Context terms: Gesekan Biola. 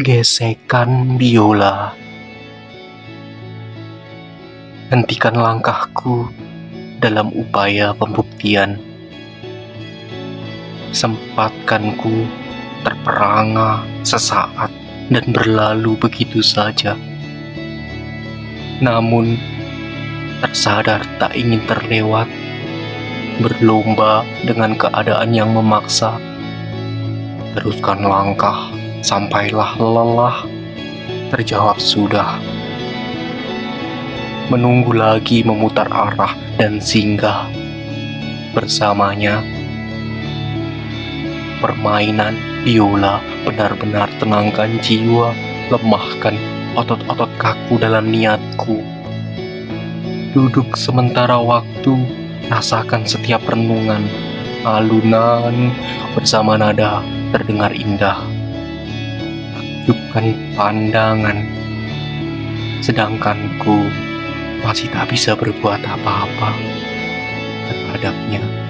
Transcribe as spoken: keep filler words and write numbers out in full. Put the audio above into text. Gesekan biola. Hentikan langkahku dalam upaya pembuktian. Sempatkanku terperangah sesaat dan berlalu begitu saja. Namun, tersadar tak ingin terlewat, berlomba dengan keadaan yang memaksa. Teruskan langkah sampailah lelah, terjawab sudah. Menunggu lagi memutar arah dan singgah bersamanya. Permainan biola benar-benar tenangkan jiwa, lemahkan otot-otot kaku dalam niatku. Duduk sementara waktu, rasakan setiap renungan, alunan bersama nada terdengar indah. Bukan pandangan, sedangkan ku masih tak bisa berbuat apa-apa terhadapnya.